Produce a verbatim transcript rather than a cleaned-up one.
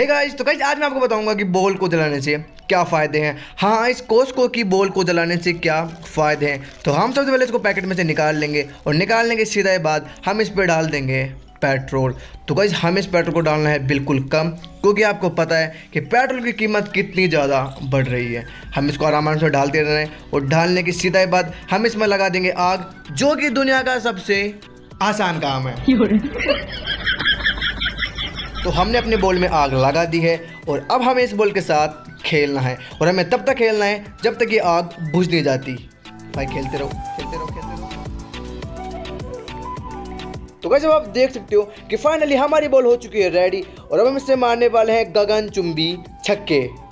Hey guys, तो guys आज मैं आपको बताऊंगा कि बॉल को जलाने से क्या फ़ायदे हैं। हाँ, इस कॉस्को की बॉल को जलाने से क्या फ़ायदे हैं। तो हम सबसे पहले इसको पैकेट में से निकाल लेंगे और निकालने के सीधा बाद हम इस पर डाल देंगे पेट्रोल। तो गाइस हमें इस पेट्रोल को डालना है बिल्कुल कम, क्योंकि आपको पता है कि पेट्रोल की कीमत कितनी ज़्यादा बढ़ रही है। हम इसको आराम आराम से डालते रहना है और डालने के सीधा बाद हम इसमें लगा देंगे आग, जो कि दुनिया का सबसे आसान काम है। तो हमने अपने बॉल में आग लगा दी है और अब हमें इस बॉल के साथ खेलना है और हमें तब तक खेलना है जब तक ये आग बुझ नहीं जाती। भाई खेलते रहो खेलते रहो खेलते रहो। तो गाइस अब आप देख सकते हो कि फाइनली हमारी बॉल हो चुकी है रेडी और अब हम इससे मारने वाले हैं गगनचुंबी छक्के।